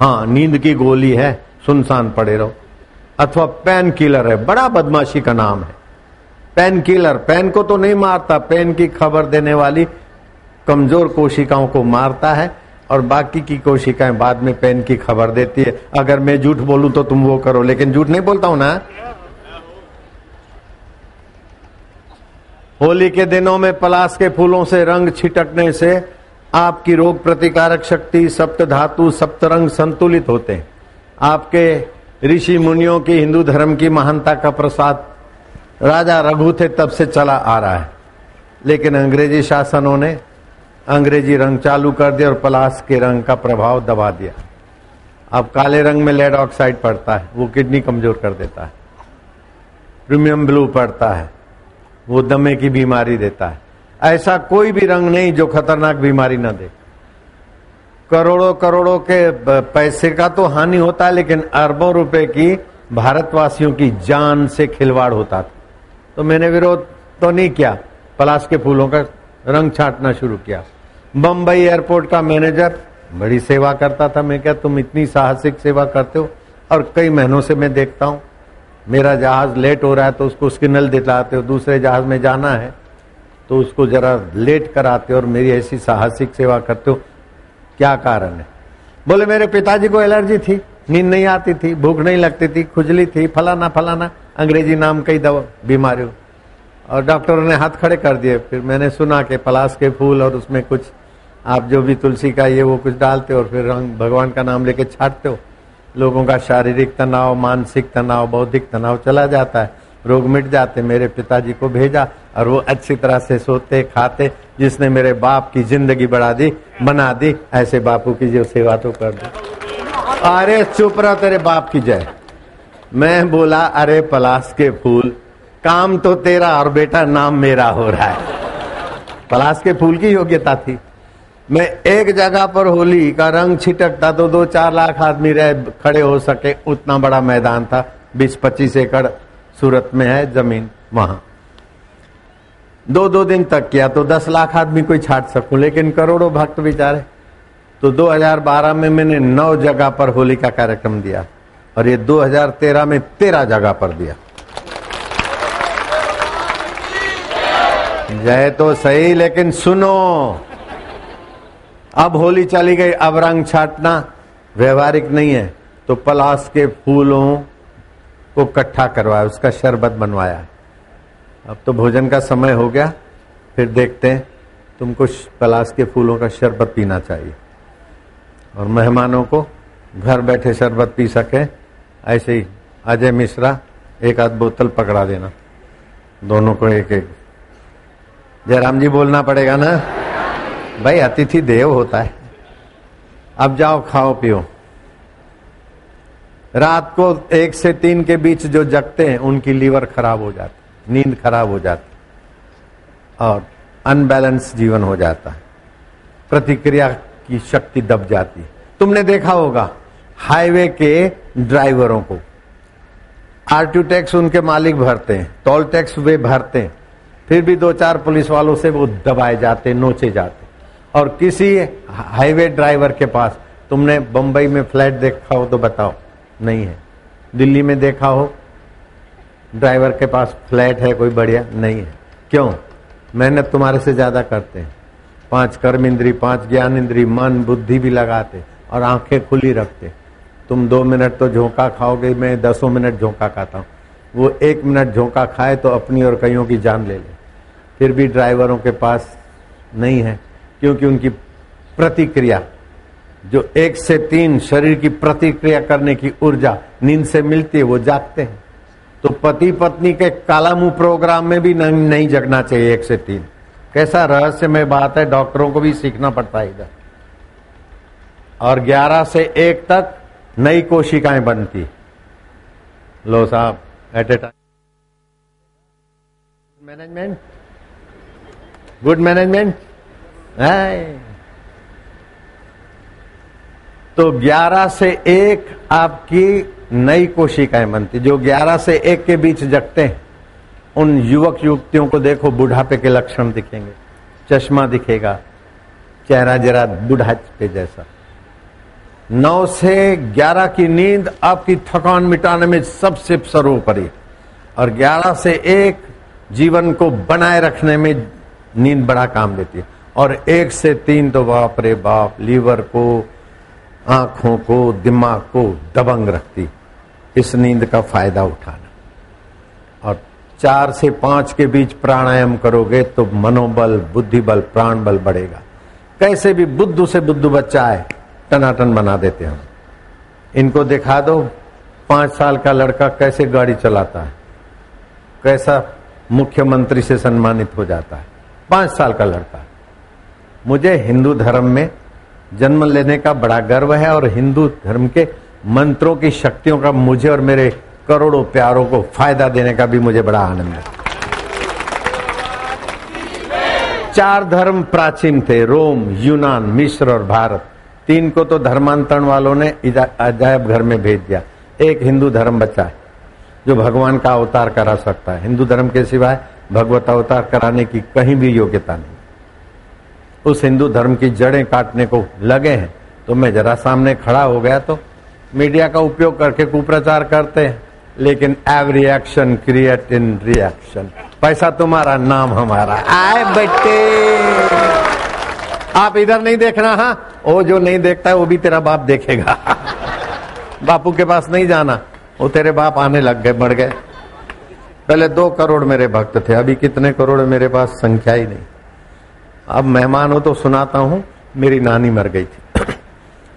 हाँ, नींद की गोली है, सुनसान पड़े रहो, अथवा पेन किलर है। बड़ा बदमाशी का नाम है पेन किलर। पेन को तो नहीं मारता, पेन की खबर देने वाली कमजोर कोशिकाओं को मारता है और बाकी की कोशिकाएं बाद में पेन की खबर देती है। अगर मैं झूठ बोलूं तो तुम वो करो, लेकिन झूठ नहीं बोलता हूं ना। होली के दिनों में पलाश के फूलों से रंग छिटकने से आपकी रोग प्रतिकारक शक्ति, सप्त धातु, सप्त रंग संतुलित होते हैं। आपके ऋषि मुनियों की हिंदू धर्म की महानता का प्रसाद राजा रघु थे तब से चला आ रहा है। लेकिन अंग्रेजी शासनों ने अंग्रेजी रंग चालू कर दिया और पलाश के रंग का प्रभाव दबा दिया। अब काले रंग में लेड ऑक्साइड पड़ता है, वो किडनी कमजोर कर देता है। प्रीमियम ब्लू पड़ता है, वो दमे की बीमारी देता है। ऐसा कोई भी रंग नहीं जो खतरनाक बीमारी ना दे। करोड़ों करोड़ों के पैसे का तो हानि होता है, लेकिन अरबों रुपए की भारतवासियों की जान से खिलवाड़ होता था। तो मैंने विरोध तो नहीं किया, पलाश के फूलों का रंग छांटना शुरू किया। बम्बई एयरपोर्ट का मैनेजर बड़ी सेवा करता था। मैं क्या तुम इतनी साहसिक सेवा करते हो? और कई महीनों से मैं देखता हूँ, मेरा जहाज लेट हो रहा है तो उसको सिग्नल दिलाते हो, दूसरे जहाज में जाना है तो उसको जरा लेट कराते हो, और मेरी ऐसी साहसिक सेवा करते हो, क्या कारण है? बोले, मेरे पिताजी को एलर्जी थी, नींद नहीं आती थी, भूख नहीं लगती थी, खुजली थी, फलाना फलाना, अंग्रेजी नाम कई दवा बीमारियों। और डॉक्टरों ने हाथ खड़े कर दिए। फिर मैंने सुना कि पलाश के फूल और उसमें कुछ आप जो भी तुलसी का ये वो कुछ डालते हो और फिर रंग भगवान का नाम लेके छाटते हो, लोगों का शारीरिक तनाव, मानसिक तनाव, बौद्धिक तनाव चला जाता है, रोग मिट जाते। मेरे पिताजी को भेजा और वो अच्छी तरह से सोते खाते, जिसने मेरे बाप की जिंदगी बढ़ा दी बना दी। ऐसे बापू की जो सेवा तो कर दी। अरे चुप रहा, तेरे बाप की जय। मैं बोला अरे पलाश के फूल, काम तो तेरा और बेटा नाम मेरा हो रहा है। पलाश के फूल की योग्यता थी। मैं एक जगह पर होली का रंग छिटकता तो 2-4 लाख आदमी रहे खड़े हो सके, उतना बड़ा मैदान था। 20-25 एकड़ सूरत में है जमीन, वहां 2-2 दिन तक किया तो 10 लाख आदमी कोई छाट सकूं, लेकिन करोड़ों भक्त बेचारे। तो 2012 में मैंने 9 जगह पर होली का कार्यक्रम दिया और ये 2013 में 13 जगह पर दिया। जय तो सही, लेकिन सुनो। अब होली चली गई, अब रंग छाटना व्यवहारिक नहीं है, तो पलाश के फूलों को इकट्ठा करवाया, उसका शरबत बनवाया। अब तो भोजन का समय हो गया, फिर देखते हैं। तुमको पलाश के फूलों का शरबत पीना चाहिए और मेहमानों को घर बैठे शरबत पी सके, ऐसे ही अजय मिश्रा 1 आध बोतल पकड़ा देना दोनों को, 1-1। जयराम जी बोलना पड़ेगा ना भाई, अतिथि देव होता है। अब जाओ खाओ पियो। रात को 1 से 3 के बीच जो जगते हैं उनकी लीवर खराब हो जाती, नींद खराब हो जाती और अनबैलेंस जीवन हो जाता है, प्रतिक्रिया की शक्ति दब जाती। तुमने देखा होगा हाईवे के ड्राइवरों को आरटीओ टैक्स उनके मालिक भरते हैं, टोल टैक्स वे भरते हैं, फिर भी 2-4 पुलिस वालों से वो दबाए जाते, नोचे जाते। और किसी हाईवे ड्राइवर के पास, तुमने बंबई में फ्लैट देखा हो तो बताओ, नहीं है। दिल्ली में देखा हो ड्राइवर के पास फ्लैट है कोई बढ़िया, नहीं है। क्यों? मेहनत तुम्हारे से ज्यादा करते हैं। 5 कर्म इंद्री, 5 ज्ञान इंद्री, मन बुद्धि भी लगाते और आंखें खुली रखते। तुम 2 मिनट तो झोंका खाओगे, मैं 10 मिनट झोंका खाता हूँ। वो 1 मिनट झोंका खाए तो अपनी और कईयों की जान ले ले। फिर भी ड्राइवरों के पास नहीं है, क्योंकि उनकी प्रतिक्रिया जो 1 से 3 शरीर की प्रतिक्रिया करने की ऊर्जा नींद से मिलती है, वो जागते हैं। तो पति पत्नी के काला मुंह प्रोग्राम में भी नहीं जगना चाहिए 1 से 3। कैसा रहस्यमय बात है, डॉक्टरों को भी सीखना पड़ता है इधर। और 11 से 1 तक नई कोशिकाएं बनती। लो साहब, at a time management, good management है। तो 11 से 1 आपकी नई कोशिकाएं बनती। जो 11 से 1 के बीच जगते हैं उन युवक युवतियों को देखो, बुढ़ापे के लक्षण दिखेंगे, चश्मा दिखेगा, चेहरा जरा बुढ़ापे जैसा। 9 से 11 की नींद आपकी थकान मिटाने में सबसे सर्वोपरि, और 11 से 1 जीवन को बनाए रखने में नींद बड़ा काम देती है। और 1 से 3 तो बाप रे बाप, लीवर को, आंखों को, दिमाग को दबंग रखती। इस नींद का फायदा उठाना। और 4 से 5 के बीच प्राणायाम करोगे तो मनोबल, बुद्धिबल, प्राण बल बढ़ेगा। कैसे भी बुद्धू से बुद्धू बच्चा है, टनाटन बना देते हम। इनको दिखा दो 5 साल का लड़का कैसे गाड़ी चलाता है, कैसा मुख्यमंत्री से सम्मानित हो जाता है। 5 साल का लड़का। मुझे हिंदू धर्म में जन्म लेने का बड़ा गर्व है और हिंदू धर्म के मंत्रों की शक्तियों का मुझे और मेरे करोड़ों प्यारों को फायदा देने का भी मुझे बड़ा आनंद है। 4 धर्म प्राचीन थे, रोम, यूनान, मिस्र और भारत। 3 को तो धर्मांतरण वालों ने अजायब घर में भेज दिया। 1 हिंदू धर्म बचा है जो भगवान का अवतार करा सकता है। हिंदू धर्म के सिवाय भगवत अवतार कराने की कहीं भी योग्यता नहीं। उस हिंदू धर्म की जड़ें काटने को लगे हैं। तो मैं जरा सामने खड़ा हो गया तो मीडिया का उपयोग करके कुप्रचार करते हैं, लेकिन every action create in reaction. पैसा तुम्हारा, नाम हमारा। आए बेटे, आप इधर नहीं देखना। हाँ, वो जो नहीं देखता है वो भी तेरा बाप देखेगा। बापू के पास नहीं जाना, वो तेरे बाप आने लग गए, बढ़ गए। पहले 2 करोड़ मेरे भक्त थे, अभी कितने करोड़ मेरे पास संख्या ही नहीं। अब मेहमान हो तो सुनाता हूँ। मेरी नानी मर गई थी,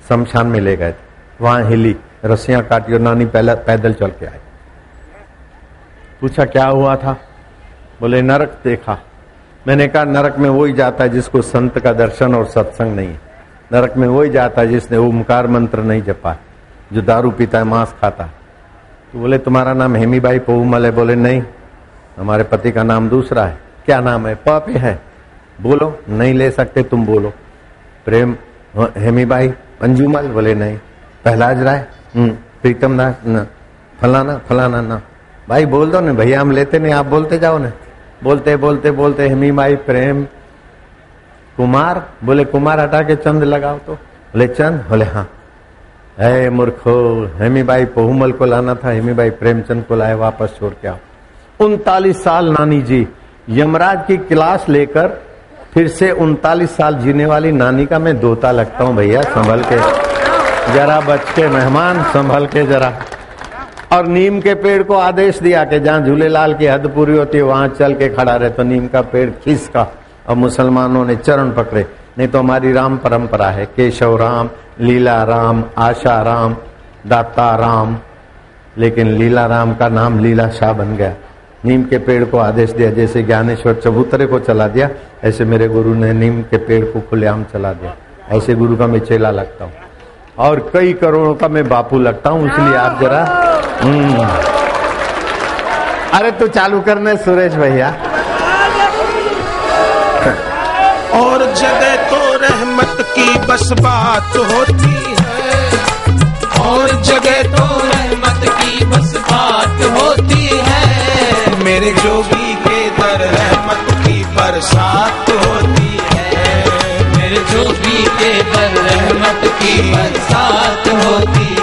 शमशान में ले गए थे, वहां हिली, रस्सियां काटी और नानी पैदल चल के आई। पूछा क्या हुआ था? बोले नरक देखा। मैंने कहा नरक में वही जाता है जिसको संत का दर्शन और सत्संग नहीं है। नरक में वही जाता है जिसने ओमकार मंत्र नहीं जपा, जो दारू पीता है, मांस खाता है। तो बोले तुम्हारा नाम हेमीबाई पोहमल है? बोले नहीं, हमारे पति का नाम दूसरा है। क्या नाम है? पापी है। बोलो। नहीं ले सकते, तुम बोलो। प्रेम हेमीबाई अंजुमल? बोले नहीं। पहलाज राय, प्रीतम दास, न फलाना फलाना, ना भाई बोल दो ना भैया, हम लेते नहीं, आप बोलते जाओ ना। बोलते बोलते बोलते हेमीबाई प्रेम कुमार। बोले कुमार हटा के चंद लगाओ तो। बोले चंद? बोले हाँ। ऐ मूर्खो, हेमीबाई पोहमल को लाना था, हेमीबाई प्रेमचंद को लाए, वापस छोड़ के आओ। 39 साल नानी जी, यमराज की क्लास लेकर फिर से 39 साल जीने वाली नानी का मैं दोता लगता हूँ। भैया संभल के जरा, बच के मेहमान संभल के जरा। और नीम के पेड़ को आदेश दिया कि जहाँ झूलेलाल की हद पूरी होती है वहां चल के खड़ा रहे। तो नीम का पेड़ खिसका और मुसलमानों ने चरण पकड़े। नहीं तो हमारी राम परंपरा है, केशव राम, लीला राम, आशा राम, दाता राम, लेकिन लीला राम का नाम लीला शाह बन गया। नीम के पेड़ को आदेश दिया, जैसे ज्ञानेश्वर चबूतरे को चला दिया, ऐसे मेरे गुरु ने नीम के पेड़ को खुलेआम चला दिया। ऐसे गुरु का मैं चेला लगता हूँ और कई करोड़ों का मैं बापू लगता हूँ। इसलिए आप जरा अरे तू चालू करने सुरेश भैया। और जगह तो रहमत की बस बात होती है, और जगह तो रहमत की बस बात होती है, मेरे जोगी के दर रहमत की बरसात होती है, मेरे जोगी के दर रहमत की बरसात होती है।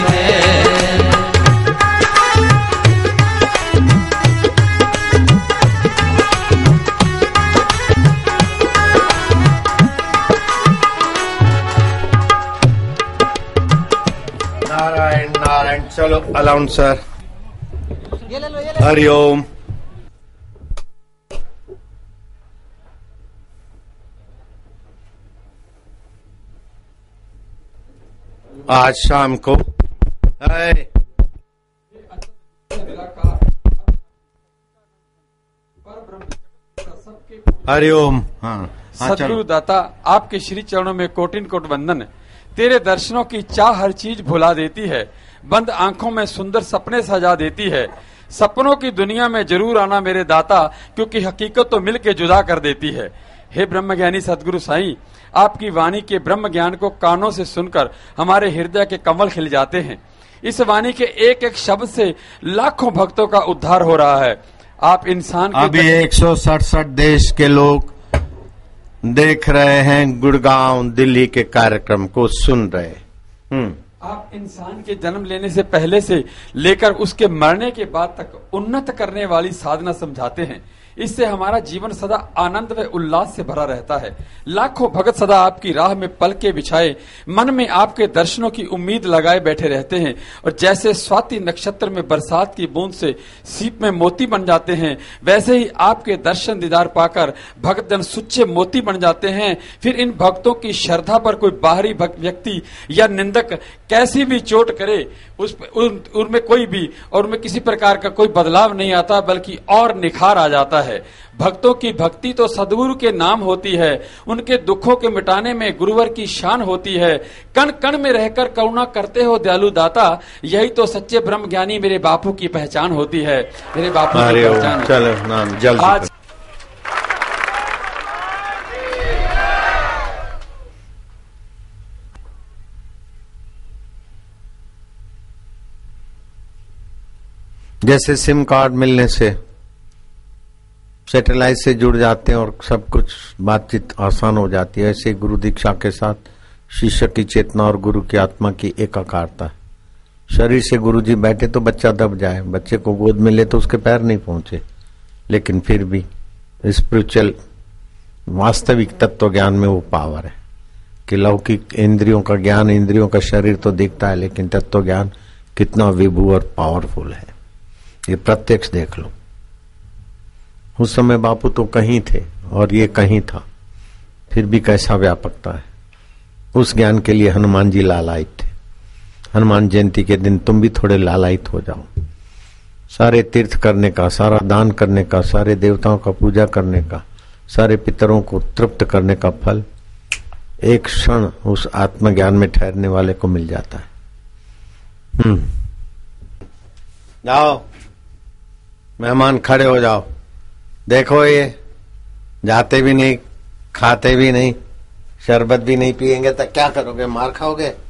चलो अलाउंसर, हरिओम। आज शाम को हरिओम। हाँ सतगुरु दाता, आपके श्री चरणों में कोटिन कोट वंदन। तेरे दर्शनों की चाह हर चीज भुला देती है, बंद आंखों में सुंदर सपने सजा देती है। सपनों की दुनिया में जरूर आना मेरे दाता, क्योंकि हकीकत तो मिल के जुदा कर देती है। हे ब्रह्मज्ञानी सदगुरु साईं, आपकी वाणी के ब्रह्म ज्ञान को कानों से सुनकर हमारे हृदय के कमल खिल जाते हैं। इस वाणी के एक एक शब्द से लाखों भक्तों का उद्धार हो रहा है। आप इंसान के अभी 167 देश के लोग देख रहे हैं, गुड़गांव दिल्ली के कार्यक्रम को सुन रहे। आप इंसान के जन्म लेने से पहले से लेकर उसके मरने के बाद तक उन्नत करने वाली साधना समझाते हैं। इससे हमारा जीवन सदा आनंद व उल्लास से भरा रहता है। लाखों भगत सदा आपकी राह में पलके बिछाए, मन में आपके दर्शनों की उम्मीद लगाए बैठे रहते हैं, और जैसे स्वाति नक्षत्र में बरसात की बूंद से सीप में मोती बन जाते हैं, वैसे ही आपके दर्शन दीदार पाकर भक्तजन सुच्चे मोती बन जाते हैं। फिर इन भक्तों की श्रद्धा पर कोई बाहरी व्यक्ति या निंदक कैसी भी चोट करे, उनमें कोई भी और उनमें किसी प्रकार का कोई बदलाव नहीं आता, बल्कि और निखार आ जाता है। भक्तों की भक्ति तो सद्गुरु के नाम होती है, उनके दुखों के मिटाने में गुरुवर की शान होती है। कण कण में रहकर करुणा करते हो दयालु दाता, यही तो सच्चे ब्रह्म ज्ञानी मेरे बापू की पहचान होती है, मेरे बापू की पहचान। चलो नाम जल्दी आज जैसे सिम कार्ड मिलने से सैटेलाइट से जुड़ जाते हैं और सब कुछ बातचीत आसान हो जाती है, ऐसे गुरु दीक्षा के साथ शिष्य की चेतना और गुरु की आत्मा की एकाकारता। शरीर से गुरु जी बैठे तो बच्चा दब जाए, बच्चे को गोद में ले तो उसके पैर नहीं पहुंचे, लेकिन फिर भी स्पिरिचुअल वास्तविक तत्व ज्ञान में वो पावर है कि लौकिक इंद्रियों का ज्ञान, इंद्रियों का शरीर तो दिखता है, लेकिन तत्व ज्ञान कितना विभू और पावरफुल है ये प्रत्यक्ष देख लो। उस समय बापू तो कहीं थे और ये कहीं था, फिर भी कैसा व्यापकता है। उस ज्ञान के लिए हनुमान जी लालायित थे। हनुमान जयंती के दिन तुम भी थोड़े लालायित हो जाओ। सारे तीर्थ करने का, सारा दान करने का, सारे देवताओं का पूजा करने का, सारे पितरों को तृप्त करने का फल एक क्षण उस आत्मज्ञान में ठहरने वाले को मिल जाता है। जाओ मेहमान, खड़े हो जाओ। देखो ये जाते भी नहीं, खाते भी नहीं, शरबत भी नहीं पिएंगे तो क्या करोगे? मार खाओगे?